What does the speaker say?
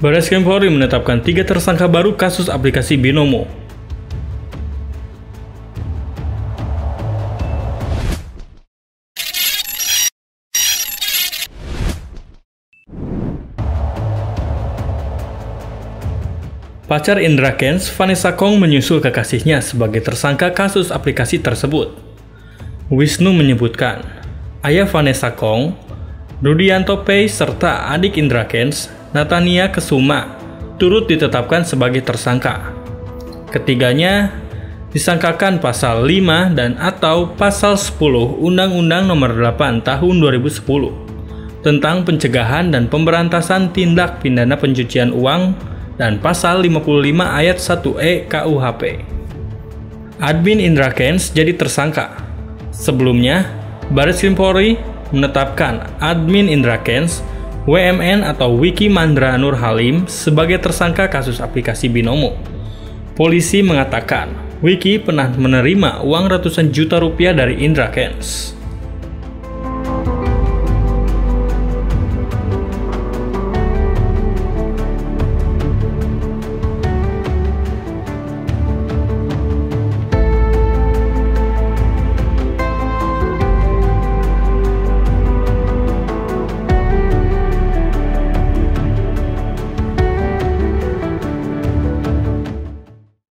Bareskrim Polri menetapkan 3 tersangka baru kasus aplikasi Binomo. Pacar Indra Kenz, Vanessa Khong menyusul kekasihnya sebagai tersangka kasus aplikasi tersebut. Wisnu menyebutkan, ayah Vanessa Khong, Rudianto Pei serta adik Indra Kenz, Nathania Kesuma, turut ditetapkan sebagai tersangka. Ketiganya disangkakan pasal 5 dan atau pasal 10 Undang-Undang Nomor 8 Tahun 2010 tentang Pencegahan dan Pemberantasan Tindak Pidana Pencucian Uang dan pasal 55 ayat 1E KUHP. Admin Indra Kenz jadi tersangka. Sebelumnya, Bareskrim Polri menetapkan admin Indra Kenz, WMN atau Wiki Mandara Nurhalim sebagai tersangka kasus aplikasi Binomo. Polisi mengatakan, Wiki pernah menerima uang ratusan juta rupiah dari Indra Kenz.